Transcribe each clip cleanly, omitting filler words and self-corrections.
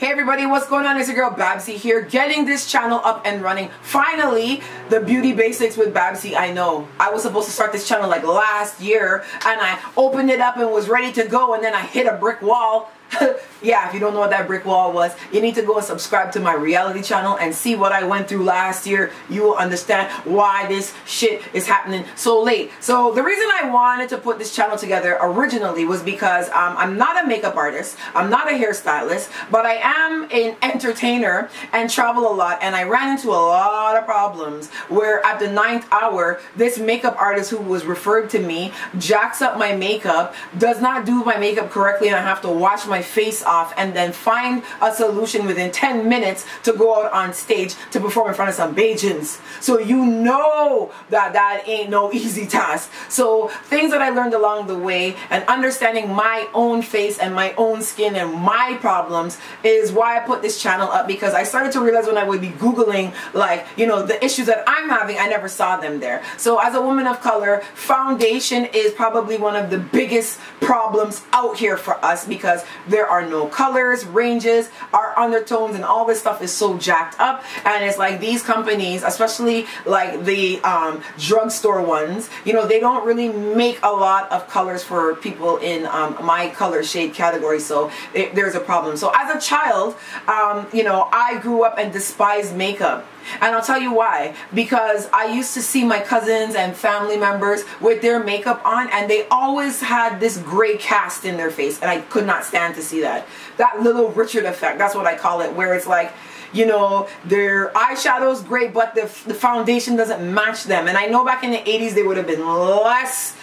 Hey everybody, what's going on? It's your girl Babbzy here, getting this channel up and running. Finally, the beauty basics with Babbzy. I know, I was supposed to start this channel like last year, and I opened it up and was ready to go, and then I hit a brick wall. Yeah, if you don't know what that brick wall was, you need to go and subscribe to my reality channel and see what I went through last year. You will understand why this shit is happening so late. So the reason I wanted to put this channel together originally was because I'm not a makeup artist, I'm not a hairstylist, but I am an entertainer and travel a lot, and I ran into a lot of problems where at the 9th hour, this makeup artist who was referred to me jacks up my makeup, does not do my makeup correctly, and I have to wash my face off and then find a solution within 10 minutes to go out on stage to perform in front of some Bajans. So you know that ain't no easy task. So things that I learned along the way and understanding my own face and my own skin and my problems is why I put this channel up, because I started to realize when I would be Googling, like, you know, the issues that I'm having, I never saw them there. So as a woman of color, foundation is probably one of the biggest problems out here for us, because there are no colors, ranges, our undertones, and all this stuff is so jacked up. And it's like these companies, especially like the drugstore ones, you know, they don't really make a lot of colors for people in my color shade category. So there's a problem. So as a child, you know, I grew up and despised makeup. And I'll tell you why. Because I used to see my cousins and family members with their makeup on, and they always had this gray cast in their face, and I could not stand to see that. That Little Richard effect, that's what I call it, where it's like, you know, their eyeshadow's great, but the foundation doesn't match them. And I know back in the 80s there would have been less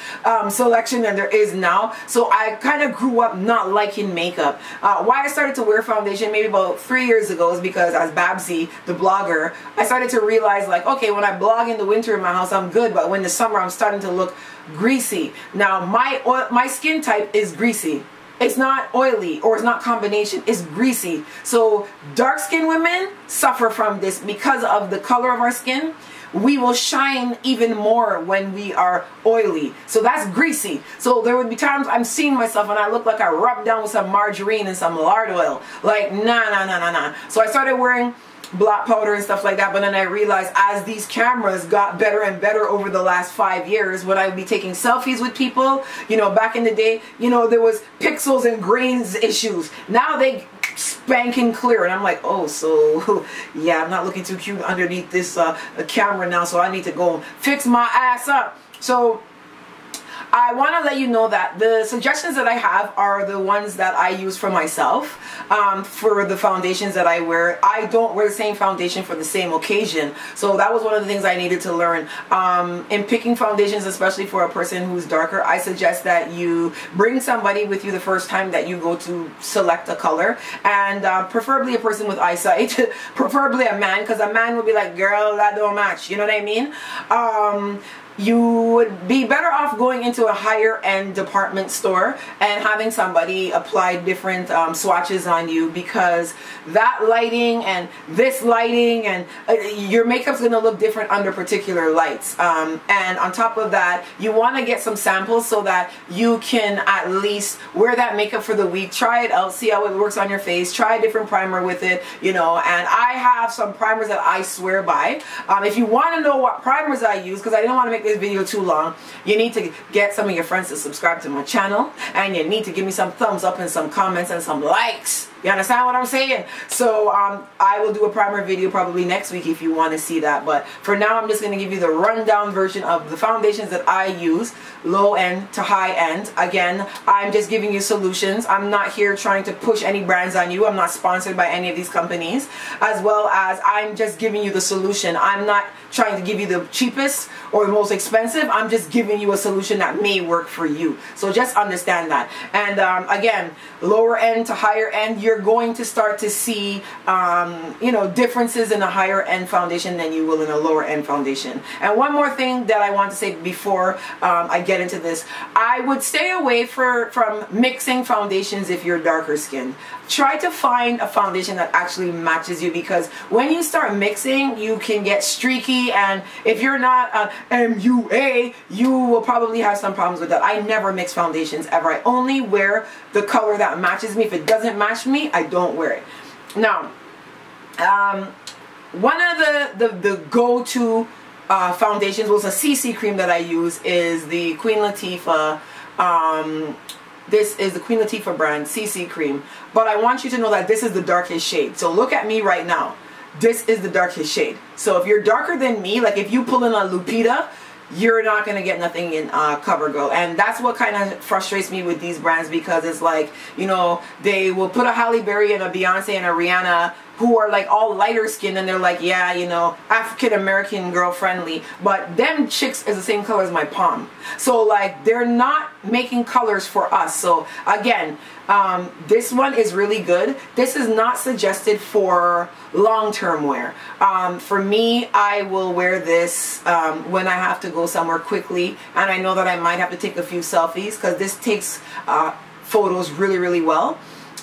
selection than there is now. So I kind of grew up not liking makeup. Why I started to wear foundation maybe about 3 years ago is because as Babbzy, the blogger, I started to realize, like, okay, when I blog in the winter in my house, I'm good, but when the summer, I'm starting to look greasy. Now, my skin type is greasy. It's not oily, or it's not combination, it's greasy. So dark skinned women suffer from this because of the color of our skin. We will shine even more when we are oily. So that's greasy. So there would be times I'm seeing myself and I look like I rubbed down with some margarine and some lard oil. Like, nah. So I started wearing black powder and stuff like that, but then I realized as these cameras got better and better over the last 5 years, when I would be taking selfies with people, you know, back in the day, you know, there was pixels and grains issues. Now they spanking clear, and I'm like, oh, so yeah, I'm not looking too cute underneath this camera now, so I need to go fix my ass up. So I want to let you know that the suggestions that I have are the ones that I use for myself for the foundations that I wear. I don't wear the same foundation for the same occasion. So that was one of the things I needed to learn. In picking foundations, especially for a person who's darker, I suggest that you bring somebody with you the first time that you go to select a color, and preferably a person with eyesight, preferably a man, because a man would be like, girl, that don't match. You know what I mean? You would be better off going into a higher-end department store and having somebody apply different swatches on you, because that lighting and this lighting and your makeup's going to look different under particular lights. And on top of that, you want to get some samples so that you can at least wear that makeup for the week, try it out, see how it works on your face, try a different primer with it, you know. And I have some primers that I swear by. If you want to know what primers I use, because I didn't want to make this video too long, you need to get some of your friends to subscribe to my channel, and you need to give me some thumbs up and some comments and some likes. You understand what I'm saying? So I will do a primer video probably next week if you want to see that, but for now I'm just going to give you the rundown version of the foundations that I use, low end to high end. Again, I'm just giving you solutions. I'm not here trying to push any brands on you. I'm not sponsored by any of these companies, as well as I'm just giving you the solution. I'm not trying to give you the cheapest or the most expensive. I'm just giving you a solution that may work for you. So just understand that. And again, lower end to higher end, you're going to start to see you know, differences in a higher end foundation than you will in a lower end foundation. And one more thing that I want to say before I get into this, I would stay away from mixing foundations if you're darker skinned. Try to find a foundation that actually matches you, because when you start mixing, you can get streaky, and if you're not MUA, you will probably have some problems with that. I never mix foundations ever. I only wear the color that matches me. If it doesn't match me, I don't wear it. Now, one of the go-to foundations was a CC cream that I use is the Queen Latifah. This is the Queen Latifah brand CC cream. But I want you to know that this is the darkest shade. So look at me right now. This is the darkest shade. So if you're darker than me, like if you pull in a Lupita, you're not going to get nothing in CoverGirl. And that's what kind of frustrates me with these brands, because it's like, you know, they will put a Halle Berry and a Beyonce and a Rihanna who are like all lighter skinned, and they're like, yeah, you know, African American girl friendly. But them chicks is the same color as my palm. So like, they're not making colors for us. So again, this one is really good. This is not suggested for long-term wear. For me, I will wear this when I have to go somewhere quickly, and I know that I might have to take a few selfies, because this takes photos really, really well.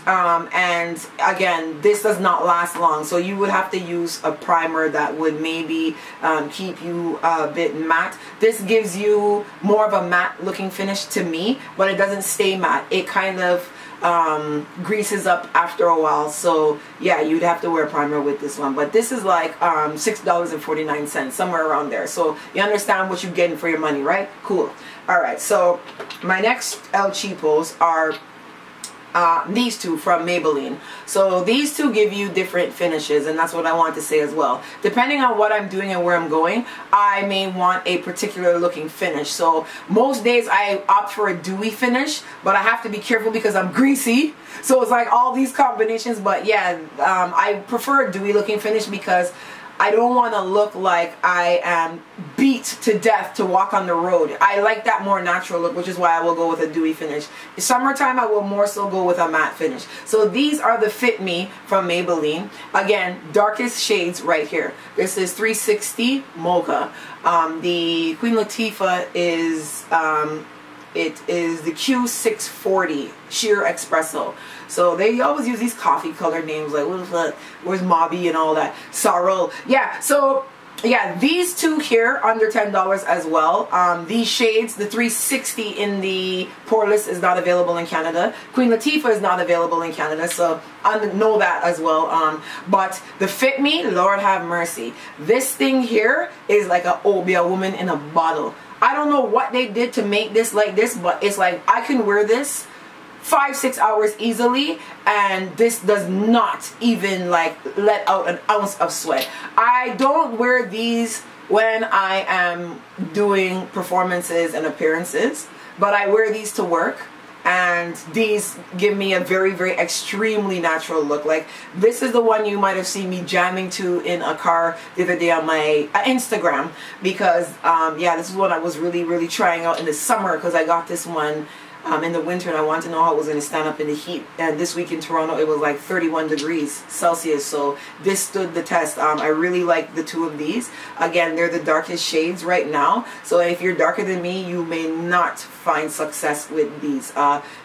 And again, this does not last long, so you would have to use a primer that would maybe keep you a bit matte. This gives you more of a matte looking finish to me, but it doesn't stay matte. It kind of greases up after a while. So yeah, you'd have to wear primer with this one. But this is like $6.49, somewhere around there. So you understand what you're getting for your money, right? Cool. All right, so my next El Cheapos are these two from Maybelline. So these two give you different finishes, and that's what I want to say as well. Depending on what I'm doing and where I'm going, I may want a particular looking finish. So most days I opt for a dewy finish, but I have to be careful because I'm greasy. So it's like all these combinations. But yeah, I prefer a dewy looking finish because I don't want to look like I am beat to death to walk on the road. I like that more natural look, which is why I will go with a dewy finish. In summertime, I will more so go with a matte finish. So these are the Fit Me from Maybelline. Again, darkest shades right here. This is 360 Mocha. The Queen Latifah is, it is the Q640 Sheer Espresso. So they always use these coffee colored names, like what the fuck, where's Mobby and all that, Sorrel. Yeah, so yeah, these two here under $10 as well. These shades, the 360 in the Poreless is not available in Canada. Queen Latifah is not available in Canada, so I know that as well. But the Fit Me, Lord have mercy. This thing here is like a obia woman in a bottle. I don't know what they did to make this like this, but it's like I can wear this 5-6 hours easily, and this does not even like let out an ounce of sweat. I don't wear these when I am doing performances and appearances, but I wear these to work, and these give me a very, very extremely natural look. Like this is the one you might have seen me jamming to in a car the other day on my Instagram, because yeah, this is what I was really, really trying out in the summer, because I got this one in the winter, and I wanted to know how it was going to stand up in the heat. And this week in Toronto, it was like 31 degrees Celsius, so this stood the test. I really like the two of these. Again, they're the darkest shades right now, so if you're darker than me, you may not find success with these.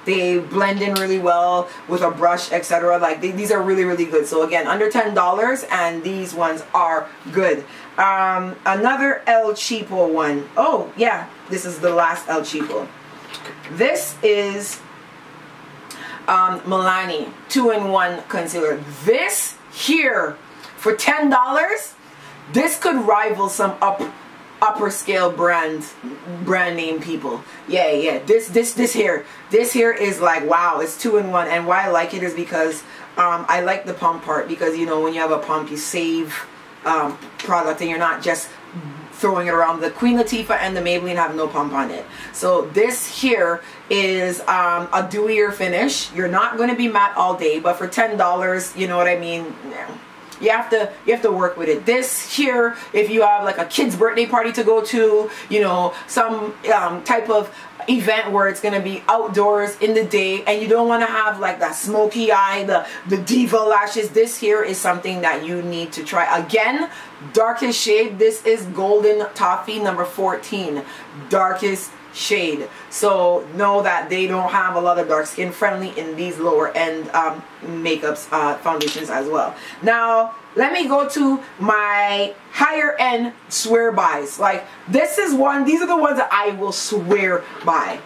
They blend in really well with a brush, etc. Like these are really, really good. So again, under $10, and these ones are good. Another El Cheapo one. Oh yeah, this is the last El Cheapo. This is Milani 2-in-1 concealer. This here for $10, this could rival some upper scale brand name people. Yeah, yeah. This here is like, wow, it's 2-in-1. And why I like it is because I like the pump part, because you know when you have a pump, you save product, and you're not just throwing it around. The Queen Latifah and the Maybelline have no pump on it. So this here is a dewier finish. You're not going to be matte all day, but for $10, you know what I mean, you have to work with it. This here, if you have like a kid's birthday party to go to, you know, some type of event where it's going to be outdoors in the day, and you don't want to have like that smoky eye, the diva lashes, this here is something that you need to try. Again, darkest shade. This is Golden Toffee number 14, darkest shade. So know that they don't have a lot of dark skin friendly in these lower end makeups, foundations as well. Now let me go to my higher end swear bys. Like this is one, these are the ones that I will swear by.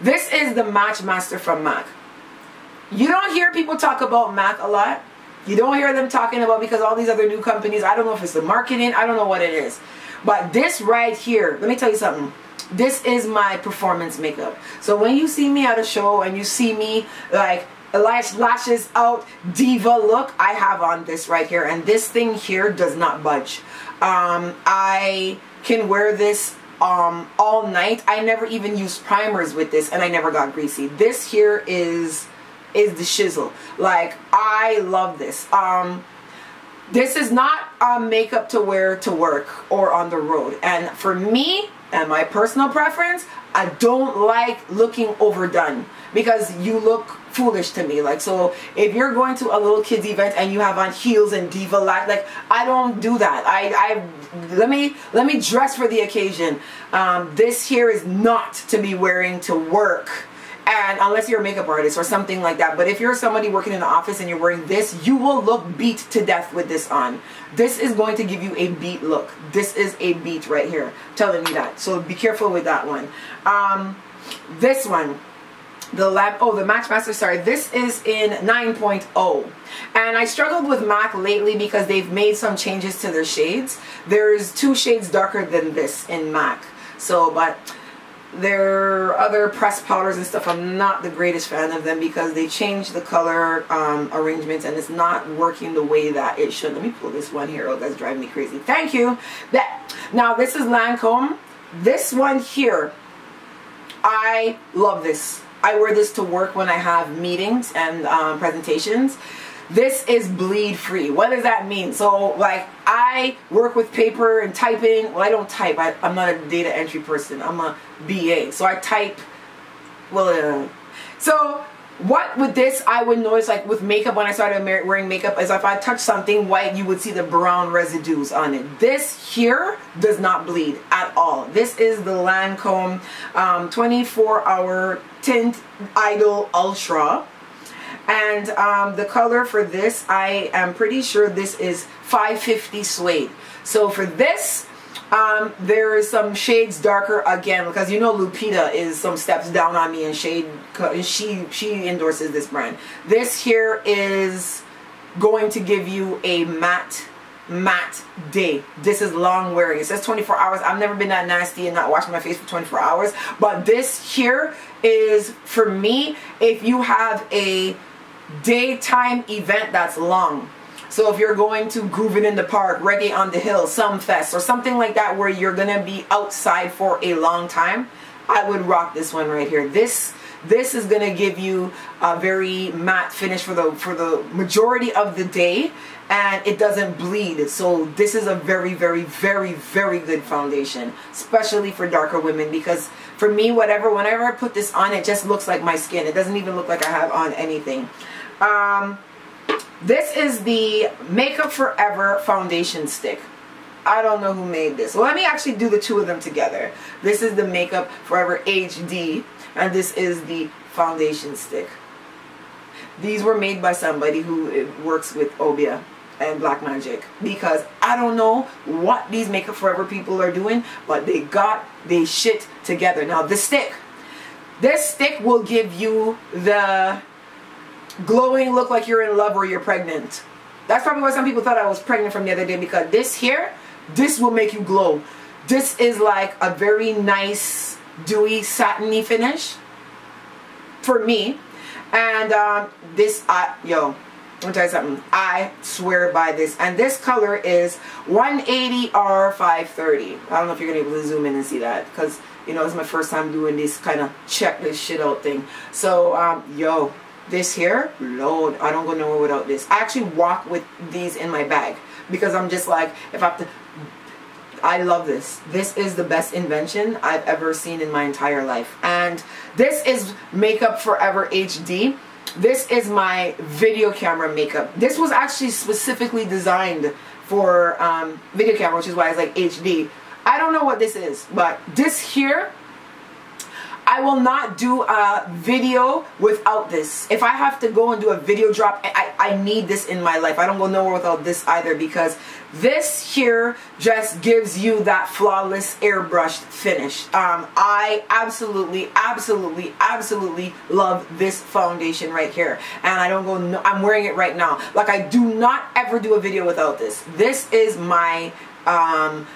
This is the Matchmaster from MAC. You don't hear people talk about MAC a lot. You don't hear them talking about, because all these other new companies, I don't know if it's the marketing, I don't know what it is. But this right here, let me tell you something. This is my performance makeup. So when you see me at a show and you see me like lashes out, diva look, I have on this right here. And this thing here does not budge. I can wear this all night. I never even used primers with this, and I never got greasy. This here is the shizzle. Like, I love this. This is not makeup to wear to work or on the road. And for me, and my personal preference, I don't like looking overdone, because you look foolish to me. Like, so if you're going to a little kids event and you have on heels and diva like I don't do that. I let me dress for the occasion. This here is not to be wearing to work, and unless you're a makeup artist or something like that. But if you're somebody working in the office and you're wearing this, you will look beat to death with this on. This is going to give you a beat look. This is a beat right here, I'm telling you that. So be careful with that one. This one, the Matchmaster, sorry, this is in 9.0. And I struggled with MAC lately because they've made some changes to their shades. There's 2 shades darker than this in MAC. So, but there are other pressed powders and stuff. I'm not the greatest fan of them because they changed the color arrangements, and it's not working the way that it should. Let me pull this one here. Oh, that's driving me crazy. Thank you. Now, this is Lancôme. This one here, I love this. I wear this to work when I have meetings and presentations. This is bleed free. What does that mean? So, like, I work with paper and typing. Well, I don't type. I'm not a data entry person. I'm a BA. So I type. Well, so what with this, I would notice, like, with makeup, when I started wearing makeup, is if I touch something white, you would see the brown residues on it. This here does not bleed at all. This is the Lancôme 24-hour Tint Idol Ultra. And the color for this, I am pretty sure this is 550 Suede. So for this, there is some shades darker again, because you know Lupita is some steps down on me in shade. She endorses this brand. This here is going to give you a matte day. This is long wearing. It says 24 hours. I've never been that nasty and not washing my face for 24 hours. But this here is, for me, if you have a daytime event that's long. So if you're going to Groovin' in the Park, Reggae on the Hill, some fest, or something like that where you're going to be outside for a long time, I would rock this one right here. This is going to give you a very matte finish for the majority of the day, and it doesn't bleed. So this is a very, very, very, very good foundation, especially for darker women, because for me, whenever I put this on, it just looks like my skin. It doesn't even look like I have on anything. This is the Makeup Forever Foundation Stick. I don't know who made this. Well, let me actually do the 2 of them together. This is the Makeup Forever HD, and this is the foundation stick. These were made by somebody who works with Obia and Black Magic, because I don't know what these Makeup Forever people are doing, but they got their shit together. Now, this stick will give you the glowing look like you're in love or you're pregnant. That's probably why some people thought I was pregnant from the other day, because this here, this will make you glow. This is like a very nice, dewy, satiny finish for me. And let me tell you something, I swear by this. And this color is 180R530. I don't know if you're gonna be able to zoom in and see that, because, you know, it's my first time doing this kind of check this shit out thing. So this here, Lord, I don't go nowhere without this. I actually walk with these in my bag, because I'm just like, if I have to, I love this. This is the best invention I've ever seen in my entire life. And this is Makeup Forever HD. This is my video camera makeup. This was actually specifically designed for video camera, which is why it's like HD. I don't know what this is, but this here, I will not do a video without this. If I have to go and do a video drop, I need this in my life. I don't go nowhere without this either, because this here just gives you that flawless airbrushed finish. I absolutely love this foundation right here, and I don't go I'm wearing it right now. Like, I do not ever do a video without this. This is my oh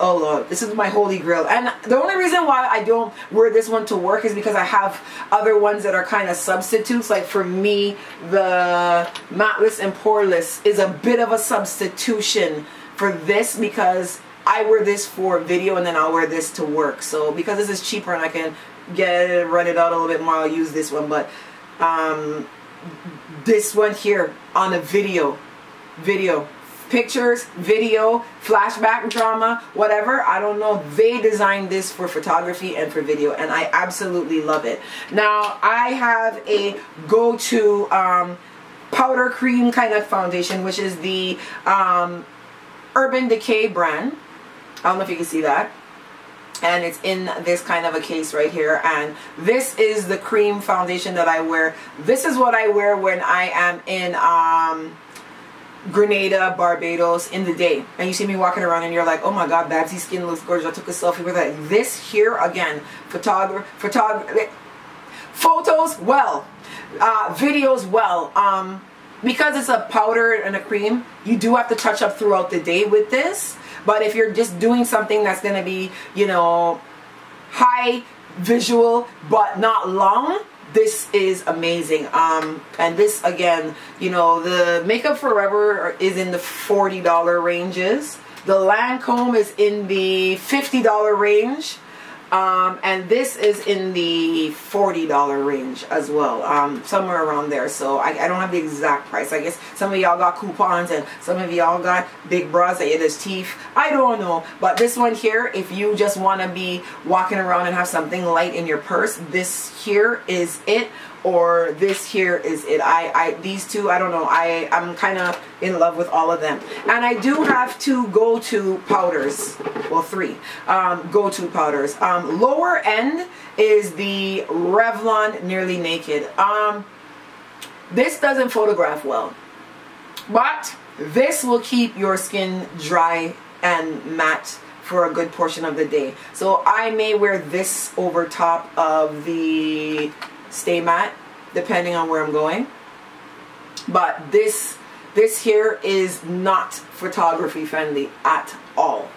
Lord, this is my holy grail. And the only reason why I don't wear this one to work is because I have other ones that are kind of substitutes. Like for me, the matteless and poreless is a bit of a substitution for this, because I wear this for video and then I'll wear this to work. So because this is cheaper and I can get it and run it out a little bit more, I'll use this one. But this one here on a video. Pictures, video, flashback drama, whatever, I don't know. They designed this for photography and for video, and I absolutely love it. Now, I have a go-to powder cream kind of foundation, which is the Urban Decay brand. I don't know if you can see that. And it's in this kind of a case right here, and this is the cream foundation that I wear. This is what I wear when I am in Grenada, Barbados in the day, and you see me walking around and you're like, oh my god, Babbsy's skin looks gorgeous, I took a selfie with that. This here again, photos well, videos well. Because it's a powder and a cream, you do have to touch up throughout the day with this. But if you're just doing something that's going to be, you know, high visual but not long, this is amazing. And this again, you know, the Makeup Forever is in the $40 ranges. The Lancôme is in the $50 range. And this is in the $40 range as well, somewhere around there. So I don't have the exact price. I guess some of y'all got coupons and some of y'all got big bras that it is teeth. I don't know. But this one here, if you just want to be walking around and have something light in your purse, this here is it. Or this here is it. These two, I don't know. I'm kind of in love with all of them. And I do have two go-to powders. Well, three go-to powders. Lower end is the Revlon Nearly Naked. This doesn't photograph well, but this will keep your skin dry and matte for a good portion of the day. So I may wear this over top of the Stay Matte, depending on where I'm going. But this here is not photography friendly at all.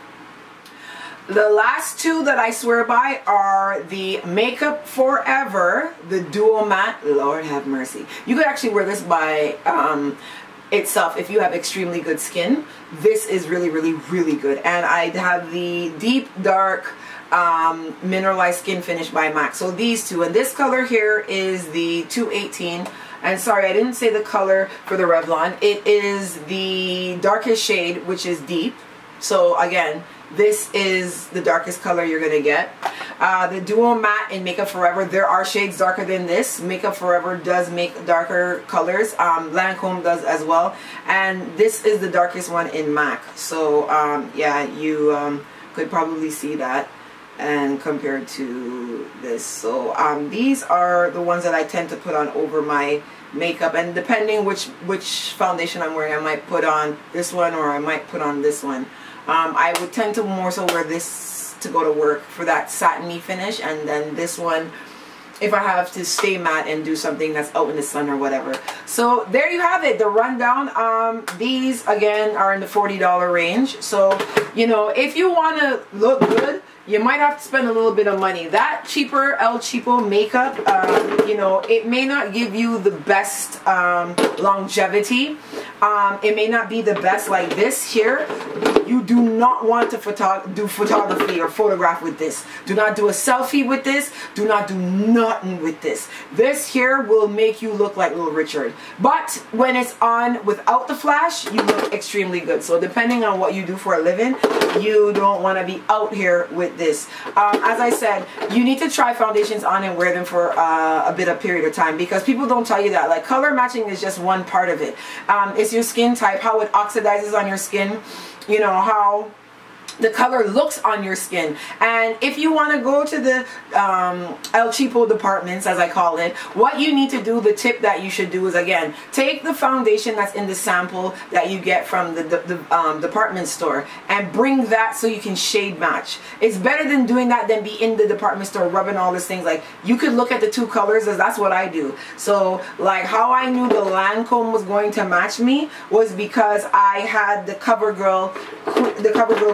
The last two that I swear by are the Makeup Forever, the Duo Matte. Lord have mercy. You could actually wear this by itself if you have extremely good skin. This is really good. And I have the Deep Dark Mineralized Skin Finish by MAC. So these two, and this color here is the 218, and sorry I didn't say the color for the Revlon. It is the darkest shade, which is deep. So again, this is the darkest color you're gonna get. The Duo Matte in Makeup Forever, there are shades darker than this. Makeup Forever does make darker colors. Lancôme does as well, and this is the darkest one in MAC. So yeah, you could probably see that and compared to this. So these are the ones that I tend to put on over my makeup, and depending which foundation I'm wearing, I might put on this one or I might put on this one. I would tend to more so wear this to go to work for that satiny finish, and then this one if I have to stay matte and do something that's out in the sun or whatever. So there you have it, the rundown. These again are in the $40 range. So, you know, if you want to look good, you might have to spend a little bit of money. That cheaper El Cheapo makeup, you know, it may not give you the best longevity. It may not be the best like this here. You do not want to do photography or photograph with this. Do not do a selfie with this. Do not do nothing with this. This here will make you look like Little Richard. But when it's on without the flash, you look extremely good. So depending on what you do for a living, you don't want to be out here with this. As I said, you need to try foundations on and wear them for a bit of period of time, because people don't tell you that. Like, color matching is just one part of it. It's your skin type, how it oxidizes on your skin. You know, how the color looks on your skin. And if you want to go to the El Cheapo departments, as I call it, what you need to do, the tip that you should do is, again, take the foundation that's in the sample that you get from the department store and bring that so you can shade match. It's better than doing that than be in the department store rubbing all these things. Like, you could look at the two colors, as that's what I do. So like how I knew the Lancôme was going to match me was because I had the CoverGirl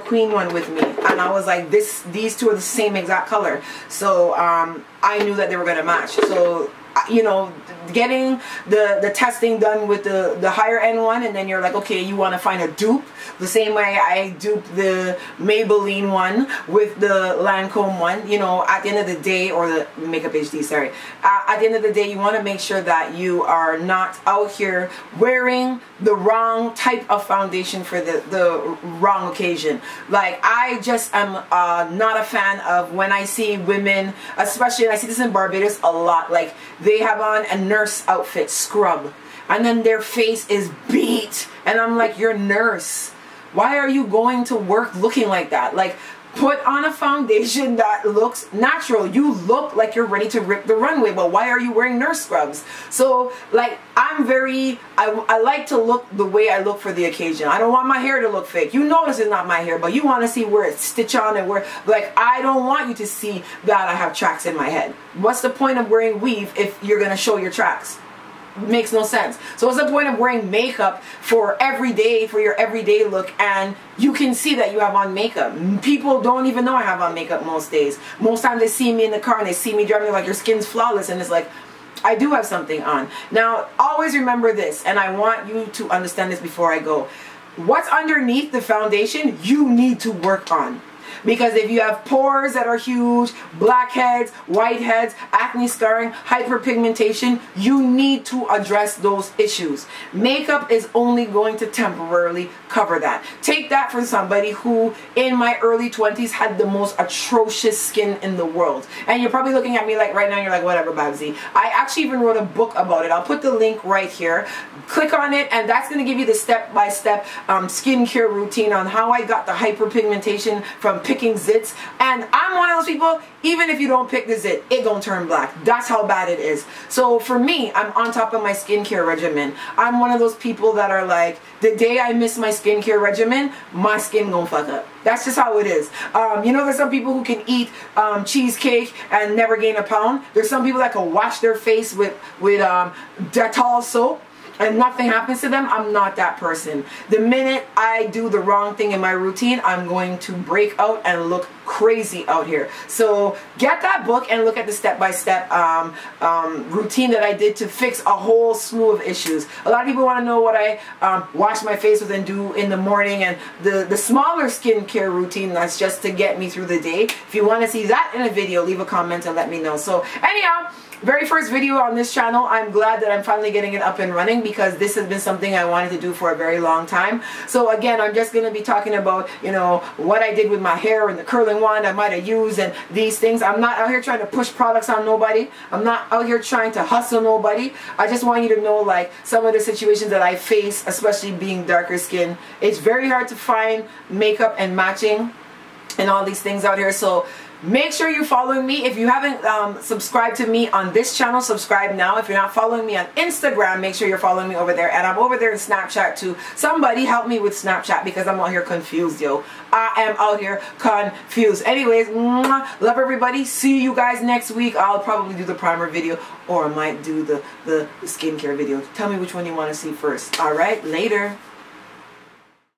Queen one with me, and I was like, these two are the same exact color. So I knew that they were gonna match. So you know, getting the testing done with the higher end one, and then you're like, okay, you want to find a dupe, the same way I duped the Maybelline one with the Lancôme one. You know, at the end of the day, or the Makeup HD, sorry, at the end of the day, you want to make sure that you are not out here wearing the wrong type of foundation for the wrong occasion. Like, I just am not a fan of when I see women, especially, and I see this in Barbados a lot, like they have on a nurse outfit, scrub, and then their face is beat, and I'm like, you're a nurse, why are you going to work looking like that? Like, put on a foundation that looks natural. You look like you're ready to rip the runway, but why are you wearing nurse scrubs? So like, I'm very, I like to look the way I look for the occasion. I don't want my hair to look fake. You know, this is not my hair, but you want to see where it's stitched on and where, like, I don't want you to see that I have tracks in my head. What's the point of wearing weave if you're going to show your tracks? Makes no sense. So what's the point of wearing makeup for every day, for your everyday look, and you can see that you have on makeup? People don't even know I have on makeup most days. Most times they see me in the car and they see me driving, like, your skin's flawless, and it's like, I do have something on. Now, always remember this, and I want you to understand this before I go. What's underneath the foundation, you need to work on. Because if you have pores that are huge, blackheads, whiteheads, acne scarring, hyperpigmentation, you need to address those issues. Makeup is only going to temporarily cover that. Take that from somebody who, in my early 20s, had the most atrocious skin in the world. And you're probably looking at me like right now, you're like, whatever, Babbzy. I actually even wrote a book about it. I'll put the link right here. Click on it, and that's going to give you the step-by-step skincare routine on how I got the hyperpigmentation from picking zits. And I'm one of those people, even if you don't pick the zit, it gonna turn black. That's how bad it is. So for me, I'm on top of my skincare regimen. I'm one of those people that are like, the day I miss my skincare regimen, my skin gonna fuck up. That's just how it is. You know, there's some people who can eat cheesecake and never gain a pound. There's some people that can wash their face with Dettol soap and nothing happens to them. I'm not that person. The minute I do the wrong thing in my routine, I'm going to break out and look crazy out here. So get that book and look at the step-by-step routine that I did to fix a whole slew of issues. A lot of people want to know what I wash my face with and do in the morning, and the smaller skincare routine that's just to get me through the day. If you want to see that in a video, leave a comment and let me know. So anyhow, very first video on this channel. I'm glad that I'm finally getting it up and running, because this has been something I wanted to do for a very long time. So again, I'm just going to be talking about, you know, what I did with my hair and the curling wand I might have used and these things. I'm not out here trying to push products on nobody. I'm not out here trying to hustle nobody. I just want you to know, like, some of the situations that I face, especially being darker skinned. It's very hard to find makeup and matching and all these things out here. So make sure you're following me. If you haven't subscribed to me on this channel, subscribe now. If you're not following me on Instagram, make sure you're following me over there. And I'm over there in Snapchat too. Somebody help me with Snapchat, because I'm out here confused, yo. I am out here confused. Anyways, mwah, love everybody. See you guys next week. I'll probably do the primer video, or I might do the skincare video. Tell me which one you want to see first. All right, later.